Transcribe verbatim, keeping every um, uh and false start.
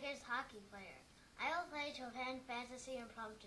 Tigers hockey player. I will play Jovan Fantasie Impromptu.